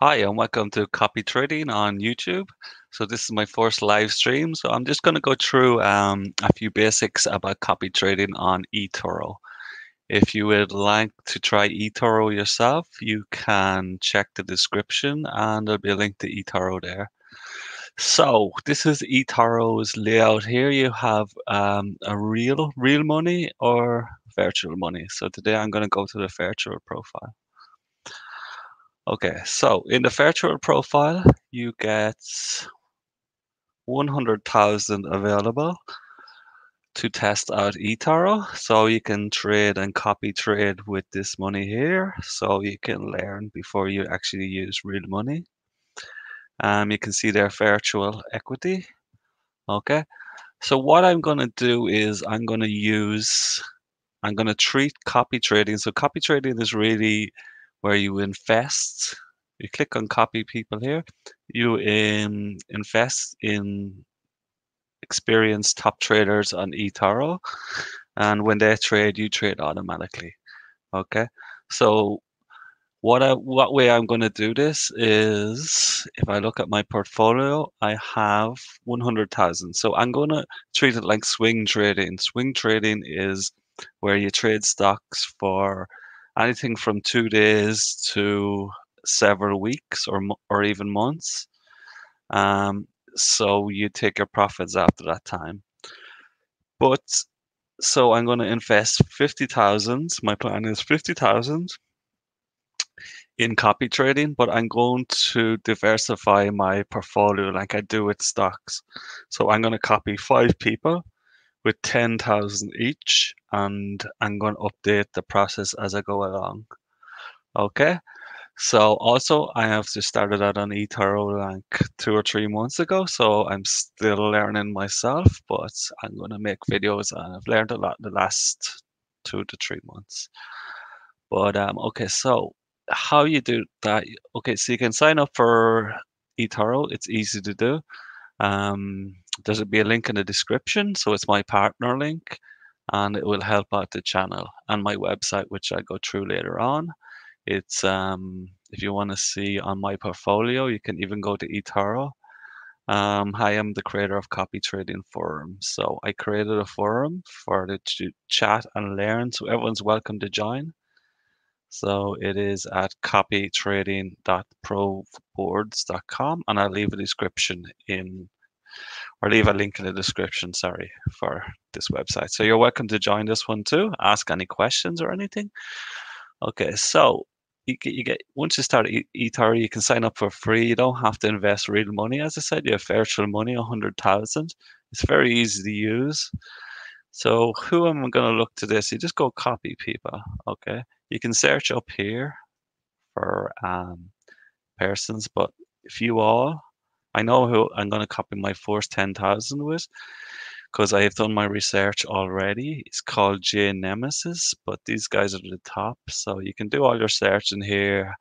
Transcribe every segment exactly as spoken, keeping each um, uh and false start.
Hi, and welcome to Copy Trading on YouTube. So this is my first live stream. So I'm just going to go through um, a few basics about copy trading on eToro. If you would like to try eToro yourself, you can check the description and there'll be a link to eToro there. So this is eToro's layout here. You have um, a real, real money or virtual money. So today I'm going to go to the virtual profile. Okay, so in the virtual profile, you get one hundred thousand available to test out eToro. So you can trade and copy trade with this money here. So you can learn before you actually use real money. Um, you can see their virtual equity. Okay, so what I'm gonna do is I'm gonna use, I'm gonna treat copy trading. So copy trading is really where you invest, you click on copy people here, you um, invest in experienced top traders on eToro, and when they trade, you trade automatically. Okay, so what I, what way I'm going to do this is, if I look at my portfolio, I have one hundred thousand. So I'm going to treat it like swing trading. Swing trading is where you trade stocks for anything from two days to several weeks or or even months. Um, so you take your profits after that time. But so I'm going to invest fifty thousand. My plan is fifty thousand in copy trading, but I'm going to diversify my portfolio like I do with stocks. So I'm going to copy five people with ten thousand each, and I'm going to update the process as I go along. Okay, so also I have just started out on eToro like two or three months ago, so I'm still learning myself, but I'm going to make videos, and I've learned a lot in the last two to three months. But um, okay, so how you do that? Okay, so you can sign up for eToro. It's easy to do. Um, there's be a link in the description, so it's my partner link, and it will help out the channel and my website, which I go through later on. It's um, if you want to see on my portfolio, you can even go to eToro. Um, I am the creator of Copy Trading Forum, so I created a forum for the to chat and learn, so everyone's welcome to join. So it is at copy trading dot pro boards dot com, and I'll leave a description in, or leave a link in the description, sorry, for this website. So you're welcome to join this one too. Ask any questions or anything. Okay, so you get, you get once you start eToro, you can sign up for free. You don't have to invest real money. As I said, you have virtual money, one hundred thousand. It's very easy to use. So who am I going to look to this? You just go copy people, okay? You can search up here for um, persons, but if you all, I know who I'm going to copy my first ten thousand with, because I have done my research already. It's called Jaynemesis, but these guys are at the top. So you can do all your search in here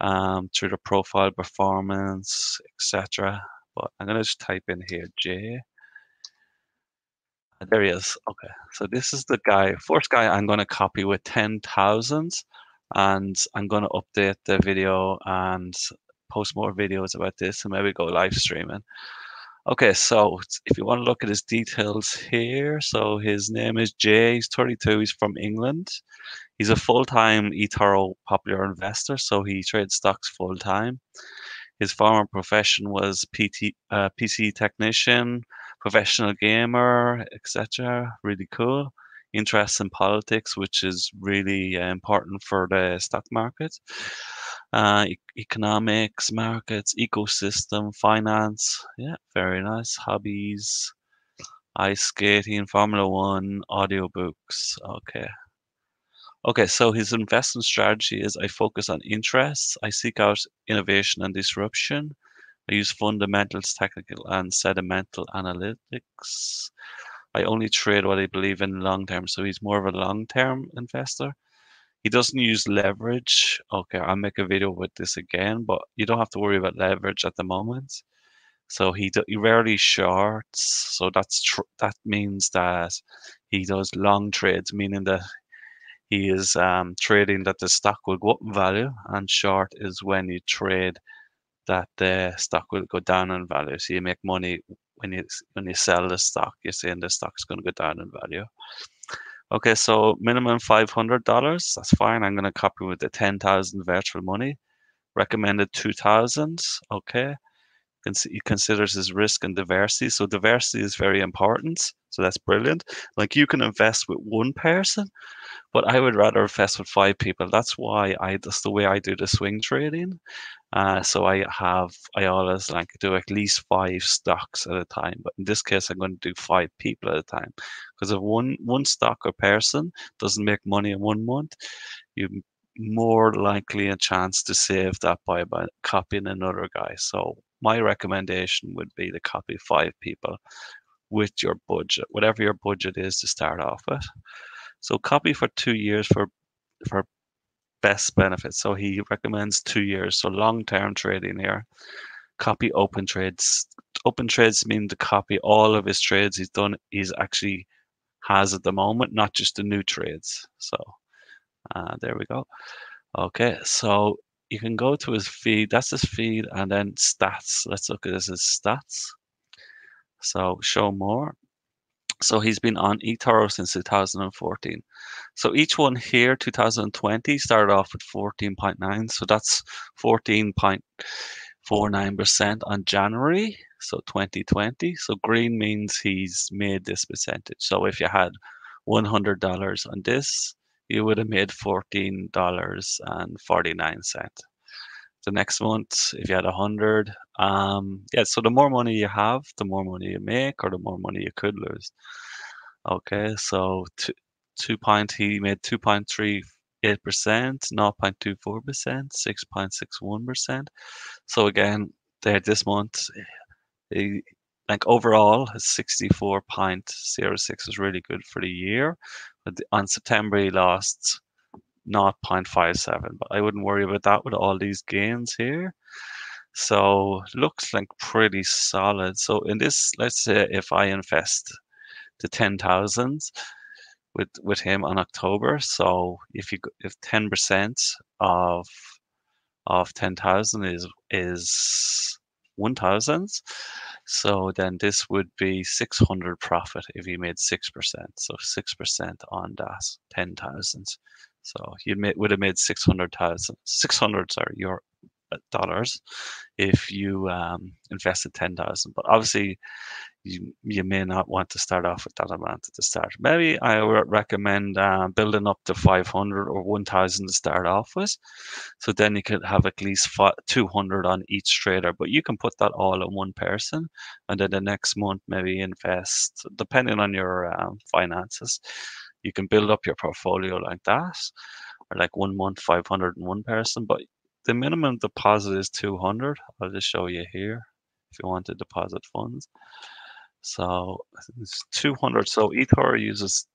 um, through the profile performance, et cetera. But I'm going to just type in here, J. There he is. Okay, so this is the guy, first guy I'm going to copy with ten thousand, and I'm going to update the video and post more videos about this, and maybe go live streaming. Okay, so if you want to look at his details here, so his name is Jay, he's thirty-two, he's from England. He's a full-time eToro popular investor, so he trades stocks full-time. His former profession was P T, uh, P C technician, professional gamer, et cetera. Really cool. Interest in politics, which is really important for the stock market, uh, e economics, markets, ecosystem, finance. Yeah, very nice. Hobbies, ice skating, Formula One, audiobooks. Okay. Okay, so his investment strategy is I focus on interests, I seek out innovation and disruption, I use fundamentals, technical and sedimental analytics, I only trade what I believe in long term, so he's more of a long-term investor. He doesn't use leverage. Okay, I'll make a video with this again, but you don't have to worry about leverage at the moment. So he, do, he rarely shorts, so that's tr that means that he does long trades, meaning that He is um, trading that the stock will go up in value, and short is when you trade that the stock will go down in value. So you make money when you when you sell the stock. You're saying the stock's going to go down in value. Okay, so minimum five hundred dollars. That's fine. I'm going to copy with the ten thousand virtual money. Recommended two thousand. Okay. He considers his risk and diversity. So diversity is very important. So that's brilliant. Like, you can invest with one person, but I would rather invest with five people. That's why I, that's the way I do the swing trading. Uh, so I have, I always like do at least five stocks at a time. But in this case, I'm going to do five people at a time. Because if one, one stock or person doesn't make money in one month, you more likely a chance to save that by, by copying another guy. So my recommendation would be to copy five people with your budget, whatever your budget is to start off with. So copy for two years for for best benefits. So he recommends two years. So long-term trading here. Copy open trades. Open trades mean to copy all of his trades he's done, he's actually has at the moment, not just the new trades. So uh, there we go. Okay, so you can go to his feed. That's his feed. And then stats. Let's look at this as stats. So show more. So he's been on eToro since two thousand fourteen. So each one here, two thousand twenty, started off with fourteen point nine. So that's fourteen point four nine percent on January. So twenty twenty. So green means he's made this percentage. So if you had one hundred dollars on this, you would have made fourteen dollars and forty-nine cents. The next month, if you had one hundred, um, yeah, so the more money you have, the more money you make, or the more money you could lose. Okay, so two, two point, he made two point three eight percent, zero point two four percent, six point six one percent. So again, there this month, he, like overall, his sixty-four point zero six is really good for the year. On September, he lost zero point five seven, but I wouldn't worry about that with all these gains here. So looks like pretty solid. So in this, let's say if I invest the ten thousand with with him on October, so if you if ten percent of of ten thousand is is one thousand, so then this would be six hundred profit if you made six percent. So six percent on that ten thousand. So you made, would have made six hundred thousand, six hundred, sorry, your dollars if you um, invested ten thousand. But obviously, you, you may not want to start off with that amount at the start. Maybe I would recommend uh, building up to five hundred or one thousand to start off with. So then you could have at least two hundred on each trader, but you can put that all in one person. And then the next month, maybe invest, depending on your um, finances, you can build up your portfolio like that, or like one month, five hundred in one person. But the minimum deposit is two hundred. I'll just show you here if you want to deposit funds. So it's two hundred. So eToro uses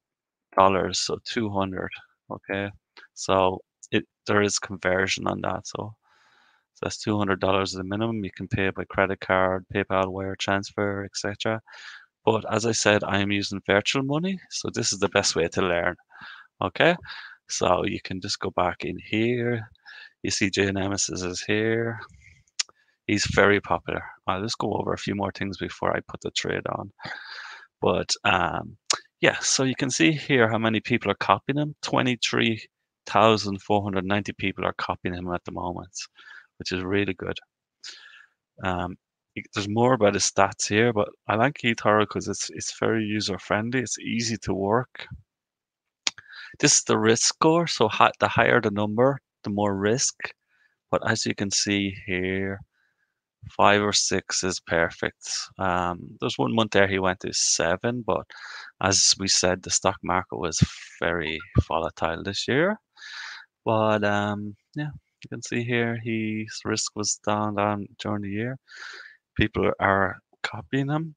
dollars, so two hundred. Okay, so it there is conversion on that. So, so that's two hundred dollars as a minimum. You can pay by credit card, PayPal, wire transfer, et cetera. But as I said, I am using virtual money, so this is the best way to learn. Okay, so you can just go back in here. You see Jaynemesis is here. He's very popular. I'll just go over a few more things before I put the trade on. But um, yeah, so you can see here how many people are copying him. twenty-three thousand four hundred ninety people are copying him at the moment, which is really good. Um, there's more about his stats here, but I like eToro because it's, it's very user-friendly. It's easy to work. This is the risk score. So the higher the number, the more risk, but as you can see here, five or six is perfect. Um, there's one month there he went to seven, but as we said, the stock market was very volatile this year. But um, yeah, you can see here his risk was down, down during the year. People are copying him.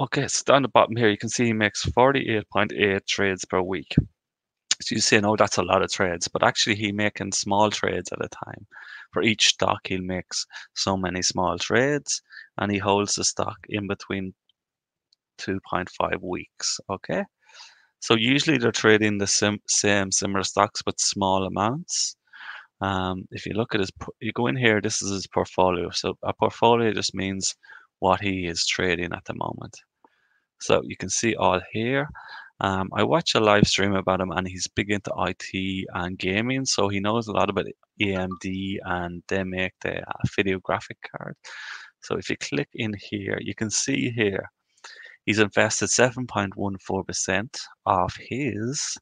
Okay, so down the bottom here, you can see he makes forty-eight point eight trades per week. So you say, no, that's a lot of trades, but actually he making small trades at a time. For each stock, he makes so many small trades, and he holds the stock in between two point five weeks. Okay, So usually they're trading the sim same similar stocks but small amounts. Um, if you look at his, you go in here, this is his portfolio. So a portfolio just means what he is trading at the moment. So you can see all here. Um, I watch a live stream about him, and he's big into I T and gaming, so he knows a lot about A M D, and they make the uh, video graphic card. So if you click in here, you can see here he's invested seven point one four percent of his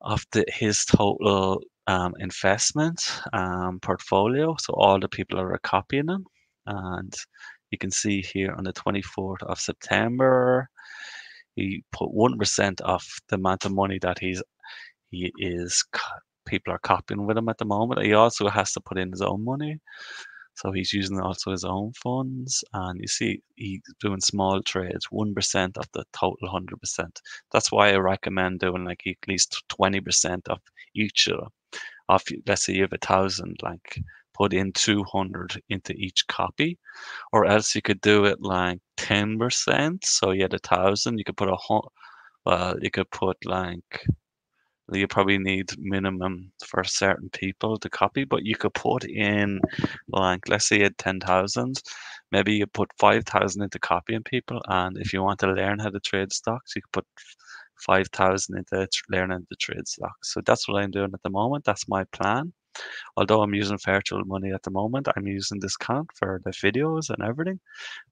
of the his total um, investment um, portfolio. So all the people are copying him, and you can see here on the twenty-fourth of September. He put one percent of the amount of money that he's, he is, people are copying with him at the moment. He also has to put in his own money. So he's using also his own funds. And you see, he's doing small trades, one percent of the total one hundred percent. That's why I recommend doing like at least twenty percent of each of them. Of, let's say you have a thousand, like put in two hundred into each copy, or else you could do it like ten percent. So you had a thousand, you could put a whole, well, you could put like, you probably need minimum for certain people to copy, but you could put in like, let's say you had ten thousand, maybe you put five thousand into copying people. And if you want to learn how to trade stocks, you could put five thousand into learning to trade stocks. So that's what I'm doing at the moment. That's my plan. Although I'm using virtual money at the moment, I'm using this account for the videos and everything.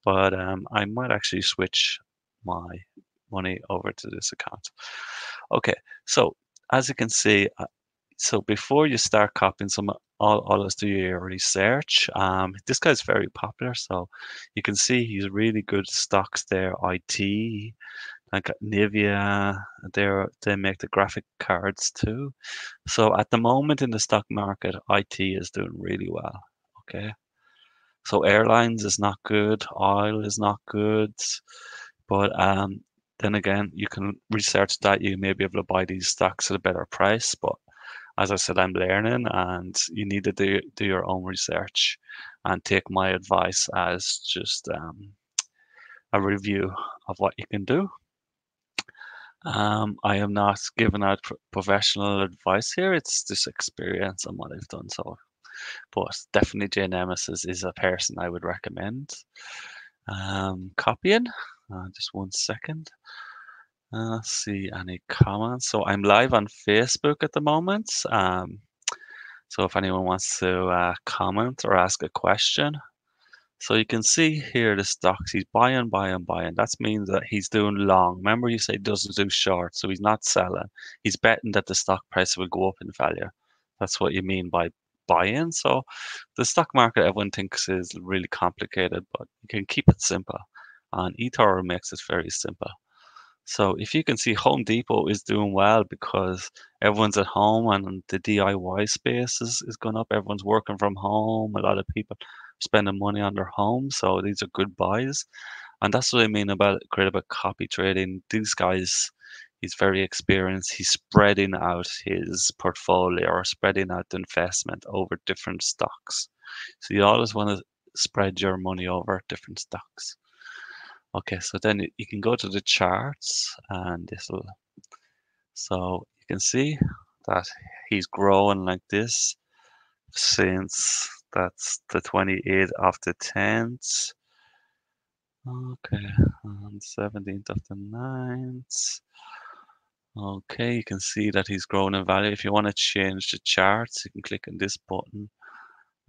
But um, I might actually switch my money over to this account. Okay, so as you can see, uh, so before you start copying some, all, all is do your research. Um, this guy's very popular, so you can see he's really good stocks there, I T. Like Nvidia, they make the graphic cards too. So at the moment in the stock market, I T is doing really well, okay? So airlines is not good, oil is not good, but um, then again, you can research that you may be able to buy these stocks at a better price, but as I said, I'm learning, and you need to do, do your own research and take my advice as just um, a review of what you can do. Um, I am not giving out professional advice here. It's just experience and what I've done. So, but definitely Jaynemesis is a person I would recommend. Um, copying. Uh, just one second. Uh, see any comments. So I'm live on Facebook at the moment. Um, so if anyone wants to uh, comment or ask a question. So you can see here the stocks, he's buying, buying, buying. That means that he's doing long. Remember you say he doesn't do short, so he's not selling. He's betting that the stock price will go up in value. That's what you mean by buying. So the stock market, everyone thinks is really complicated, but you can keep it simple. And eToro makes it very simple. So if you can see Home Depot is doing well because everyone's at home and the D I Y space is, is going up. Everyone's working from home. A lot of people spending money on their home. So these are good buys. And that's what I mean about great about copy trading. These guys, he's very experienced. He's spreading out his portfolio or spreading out the investment over different stocks. So you always want to spread your money over different stocks. Okay, so then you can go to the charts, and this will, so you can see that he's growing like this since that's the twenty-eighth of the tenth. Okay, and seventeenth of the ninth. Okay, you can see that he's growing in value. If you want to change the charts, you can click on this button,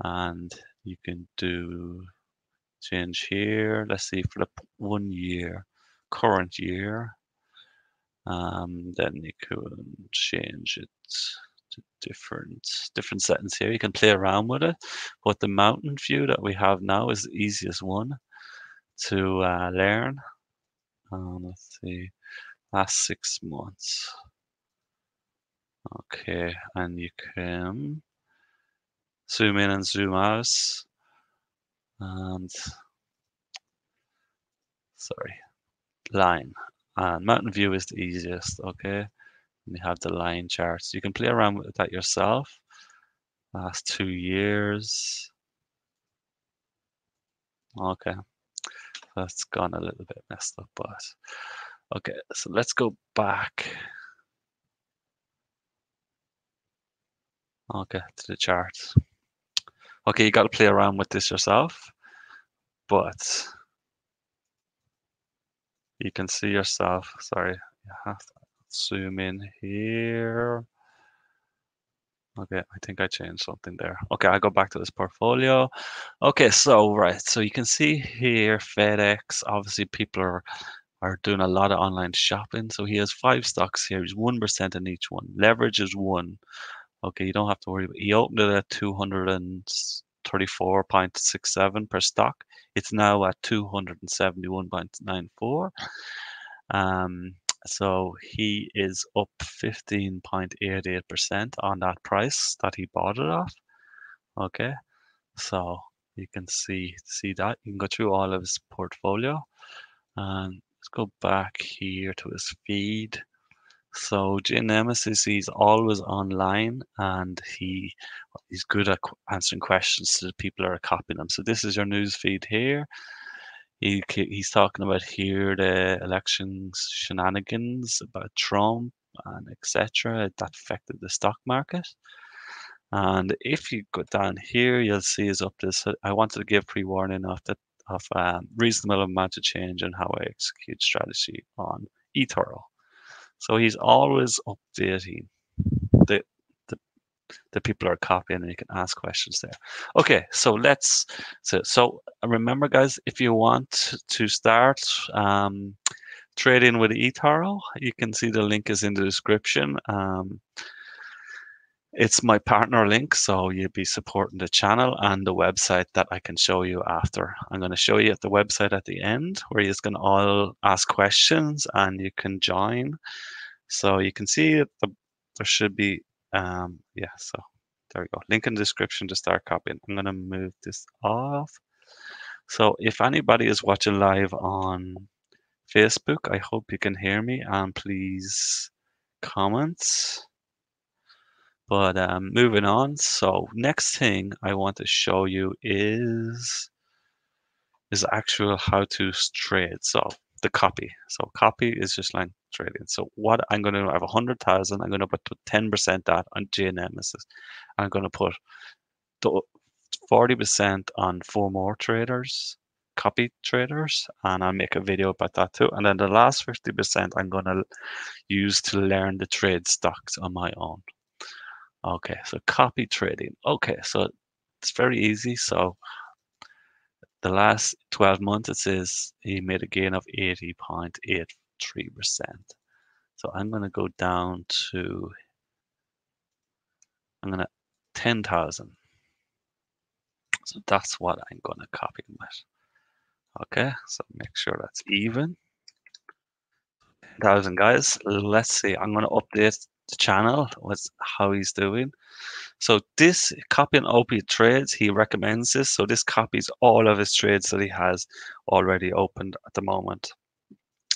and you can do change here. Let's see for the one year, current year. Um, then you can change it to different different settings here. You can play around with it, but the mountain view that we have now is the easiest one to uh, learn. Um, let's see, last six months. Okay, and you can zoom in and zoom out. And sorry, line and mountain view is the easiest. Okay, and you have the line charts. You can play around with that yourself. Last two years. Okay, that's gone a little bit messed up, but Okay, so let's go back. Okay, to the charts. Okay, you got to play around with this yourself, but you can see yourself. Sorry, you have to zoom in here. Okay, I think I changed something there. Okay, I'll go back to this portfolio. Okay, so right, so you can see here FedEx. Obviously, people are are doing a lot of online shopping. So he has five stocks here. He's one percent in each one. Leverage is one. Okay, you don't have to worry about it. He opened it at two hundred and thirty-four point six seven per stock. It's now at two hundred and seventy-one point nine four. Um. So he is up fifteen point eight eight percent on that price that he bought it off. Okay, so you can see see that. You can go through all of his portfolio. And let's go back here to his feed. So Jaynemesis, he's always online, and he he's good at answering questions so that people are copying them. So this is your news feed here. He, he's talking about here the elections shenanigans about Trump and et cetera that affected the stock market. And if you go down here, you'll see is up this. I wanted to give pre-warning of that of um, reasonable amount of change in how I execute strategy on eToro. So he's always updating the that people are copying, and you can ask questions there. Okay, so let's so, so remember guys, if you want to start um trading with eToro, you can see the link is in the description. Um it's my partner link, so you'll be supporting the channel and the website that I can show you after. I'm going to show you at the website at the end where you can all ask questions and you can join. So you can see that the, there should be Um, yeah, so there we go. Link in the description to start copying. I'm going to move this off. So if anybody is watching live on Facebook, I hope you can hear me, and please comment. But um, moving on. So next thing I want to show you is is actual how to trade. So the copy. So copy is just like trading. So what I'm going to do, I have one hundred thousand. I'm going to put ten percent that on Jaynemesis. I'm going to put forty percent on four more traders, copy traders, and I'll make a video about that too. And then the last fifty percent I'm going to use to learn the trade stocks on my own. Okay, so copy trading. Okay, so it's very easy. So the last twelve months, it says he made a gain of eighty point eight three percent. So I'm going to go down to, I'm going to ten thousand. So that's what I'm going to copy him with. Okay, so make sure that's even. ten thousand guys, let's see. I'm going to update the channel with how he's doing. So this copy and O P trades, he recommends this. So this copies all of his trades that he has already opened at the moment.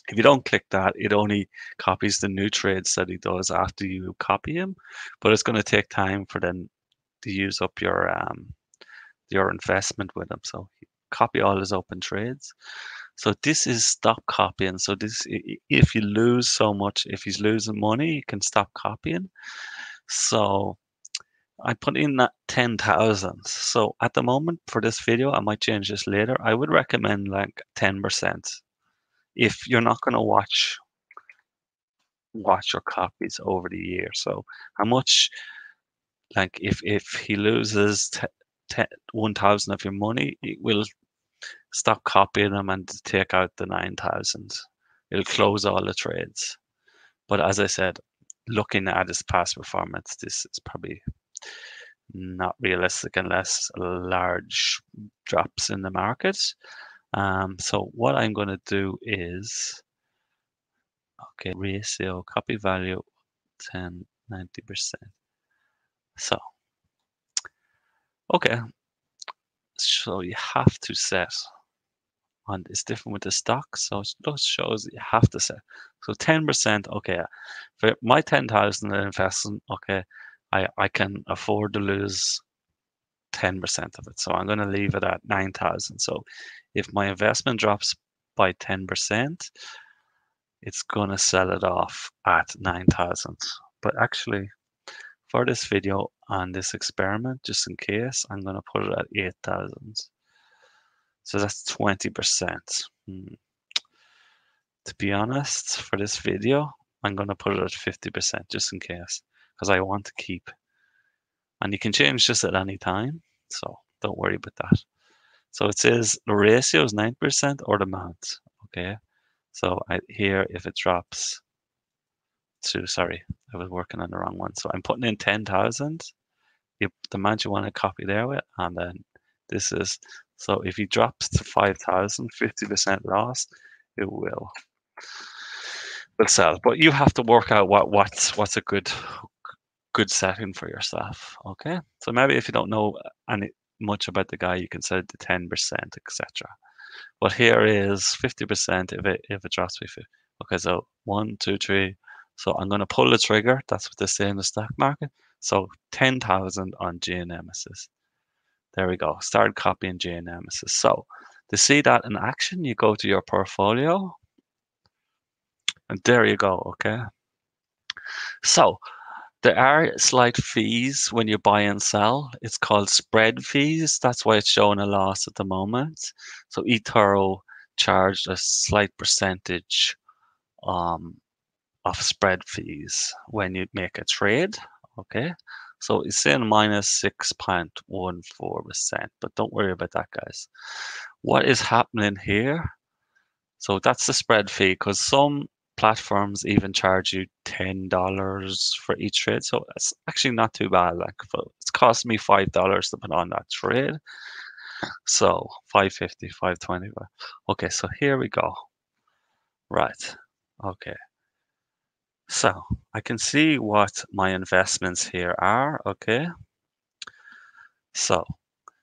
If you don't click that, it only copies the new trades that he does after you copy him, but it's going to take time for them to use up your um your investment with him. So copy all his open trades. So this is stop copying. So this, if you lose so much, if he's losing money, you can stop copying. So I put in that ten thousand. So at the moment for this video, I might change this later. I would recommend like ten percent. If you're not going to watch, watch your copies over the year. So how much, like if, if he loses one thousand of your money, it will stop copying them and take out the nine thousand. It'll close all the trades. But as I said, looking at his past performance, this is probably not realistic unless large drops in the market. Um, so what I'm going to do is, okay, ratio, copy value, ten, ninety percent. So, okay. So you have to set, and it's different with the stock. So it just shows you have to set. So ten percent, okay, for my ten thousand investment, okay, I, I can afford to lose ten percent of it. So I'm going to leave it at nine thousand. So if my investment drops by ten percent, it's going to sell it off at nine thousand. But actually, for this video and this experiment, just in case, I'm going to put it at eight thousand. So that's twenty percent. Hmm. To be honest, for this video, I'm going to put it at fifty percent just in case, because I want to keep. And you can change this at any time, so don't worry about that. So it says the ratio is nine percent or the amount, okay? So I, here, if it drops to, sorry, I was working on the wrong one. So I'm putting in ten thousand, the amount you want to copy there with, and then this is, so if it drops to five thousand, fifty percent loss, it will, will sell. But you have to work out what, what's, what's a good, good setting for yourself, okay? So maybe if you don't know any, much about the guy, you can set it to ten percent, et cetera. But here is fifty percent if it if it drops me. Okay, so one, two, three. So I'm going to pull the trigger. That's what they say in the stock market. So ten thousand on Jaynemesis. There we go. Start copying Jaynemesis. So to see that in action, you go to your portfolio. And there you go, okay? So there are slight fees when you buy and sell. It's called spread fees. That's why it's showing a loss at the moment. So eToro charged a slight percentage um, of spread fees when you make a trade, okay? So it's saying minus six point one four percent, but don't worry about that, guys. What is happening here? So that's the spread fee, because some platforms even charge you ten dollars for each trade. So it's actually not too bad. Like, it's cost me five dollars to put on that trade. So five fifty, five twenty. Okay, so here we go. Right, okay. So I can see what my investments here are, okay? So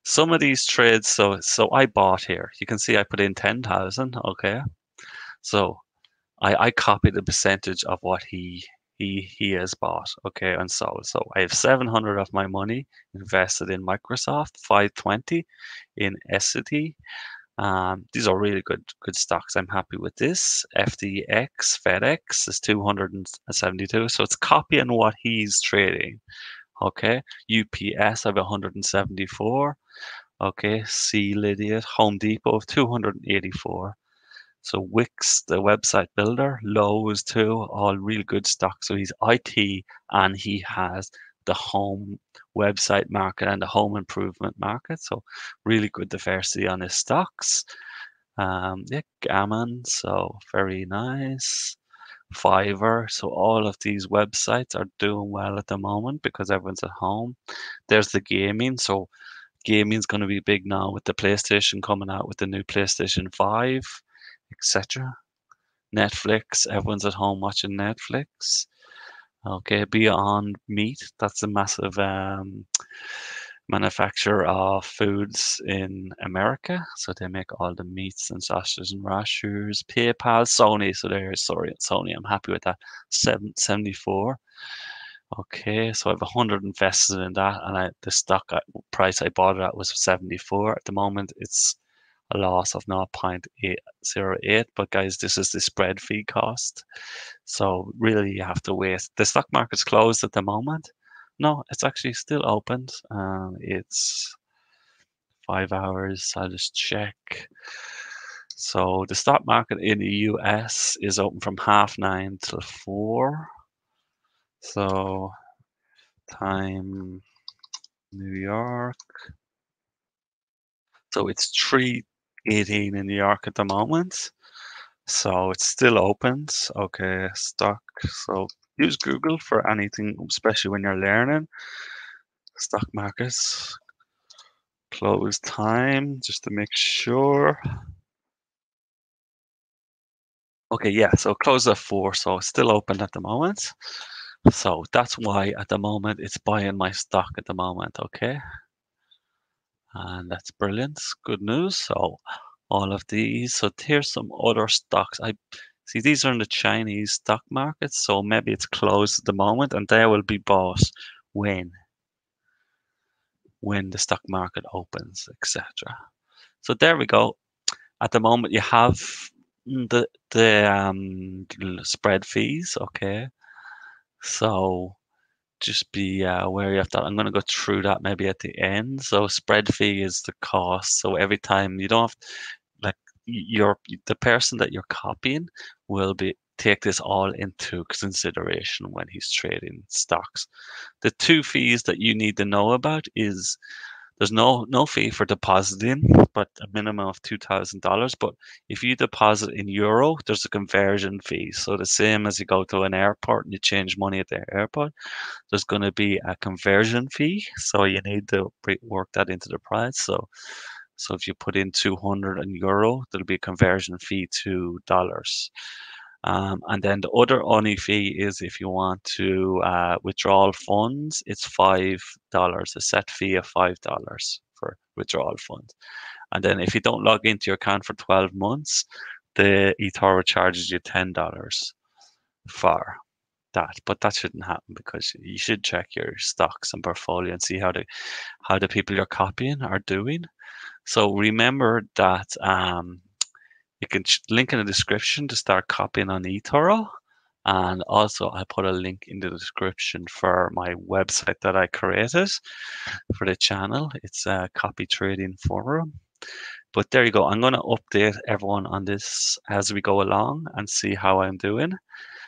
some of these trades, so so I bought here. You can see I put in ten thousand, okay? So I, I copied the percentage of what he he he has bought, okay, and sold. So I have seven hundred of my money invested in Microsoft, five twenty in Essity. Um, these are really good good stocks. I'm happy with this. F T X, FedEx is two hundred seventy-two. So it's copying what he's trading, okay. U P S, I have one hundred seventy-four, okay. C Lydiate, Home Depot of two hundred eighty-four. So Wix, the website builder, Lowe's too, all real good stock. So he's I T and he has the home website market and the home improvement market. So really good diversity on his stocks. Um, yeah, Gammon, so very nice. Fiverr, so all of these websites are doing well at the moment because everyone's at home. There's the gaming, so gaming's going to be big now with the PlayStation coming out with the new PlayStation five. et cetera. Netflix, everyone's at home watching Netflix. Okay, Beyond Meat, that's a massive um, manufacturer of foods in America. So they make all the meats and sausages and rashers. PayPal, Sony, so there's sorry, Sony, I'm happy with that. seven seventy-four. Okay, so I have one hundred invested in that, and I, the stock price I bought it at was seventy-four. At the moment, it's a loss of zero point eight zero eight, but guys, this is the spread fee cost. So really you have to wait. The stock market's closed at the moment. No, it's actually still opened. Uh, it's five hours, I'll just check. So the stock market in the U S is open from half nine till four. So time New York. So it's three eighteen in New York at the moment, so it's still open. Okay, stock, so use Google for anything, especially when you're learning. Stock markets close time, just to make sure. Okay, yeah, so close at four, so it's still open at the moment. So that's why at the moment it's buying my stock at the moment, okay? And that's brilliant, good news. So all of these, so here's some other stocks. I see these are in the Chinese stock market, so maybe it's closed at the moment and they will be bought when when the stock market opens, et cetera. So there we go. At the moment you have the the um spread fees. Okay, so just be uh, wary of that. I'm going to go through that maybe at the end. So spread fee is the cost. So every time you don't have, like, you're the person that you're copying will be take this all into consideration when he's trading stocks. The two fees that you need to know about is there's no no fee for depositing, but a minimum of two thousand dollars. But if you deposit in euro, there's a conversion fee. So the same as you go to an airport and you change money at the airport, there's going to be a conversion fee. So you need to work that into the price. So so if you put in two hundred in euro, there'll be a conversion fee to dollars. Um, and then the other only fee is if you want to uh, withdraw funds, it's five dollars, a set fee of five dollars for withdrawal funds. And then if you don't log into your account for twelve months, the eToro charges you ten dollars for that. But that shouldn't happen, because you should check your stocks and portfolio and see how the, how the people you're copying are doing. So remember that... Um, you can link in the description to start copying on eToro. And also I put a link in the description for my website that I created for the channel. It's a copy trading forum. But there you go. I'm going to update everyone on this as we go along and see how I'm doing.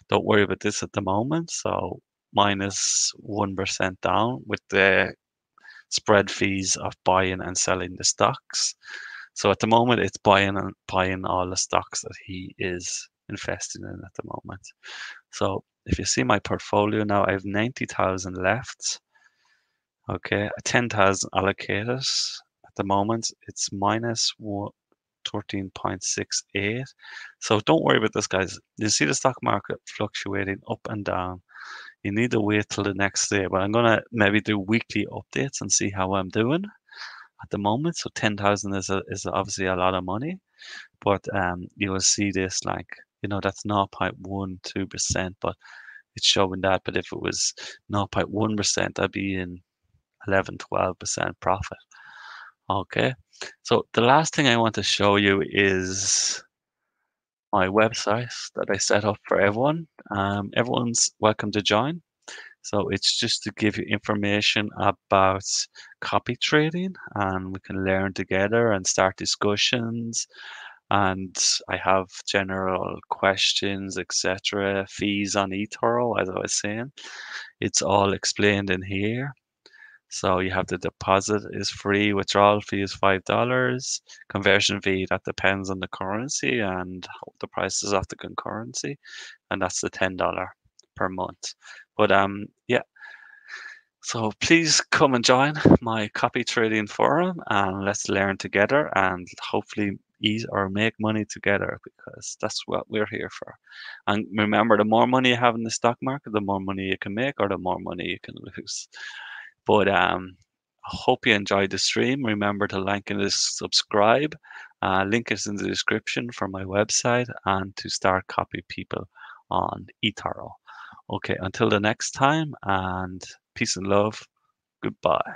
Don't worry about this at the moment. So minus one percent down with the spread fees of buying and selling the stocks. So at the moment, it's buying and buying all the stocks that he is investing in at the moment. So if you see my portfolio now, I have ninety thousand left. Okay, ten thousand allocated at the moment. It's minus thirteen point six eight. So don't worry about this, guys. You see the stock market fluctuating up and down. You need to wait till the next day. But I'm going to maybe do weekly updates and see how I'm doing at the moment. So ten thousand is a, is obviously a lot of money, but um, you will see this, like, you know, that's zero point one two percent, but it's showing that. But if it was zero point one percent, I'd be in eleven, twelve percent profit. Okay. So the last thing I want to show you is my website that I set up for everyone. Um, everyone's welcome to join. So it's just to give you information about copy trading, and we can learn together and start discussions. And I have general questions, et cetera, fees on eToro, as I was saying. It's all explained in here. So you have the deposit is free, withdrawal fee is five dollars, conversion fee, that depends on the currency and the prices of the concurrency, and that's the ten dollars per month. But um yeah, so please come and join my copy trading forum, and let's learn together and hopefully eat or make money together, because that's what we're here for. And remember, the more money you have in the stock market, the more money you can make or the more money you can lose. But um I hope you enjoyed the stream. Remember to like and subscribe. Uh, link is in the description for my website and to start copy people on eToro. Okay, until the next time, and peace and love. Goodbye.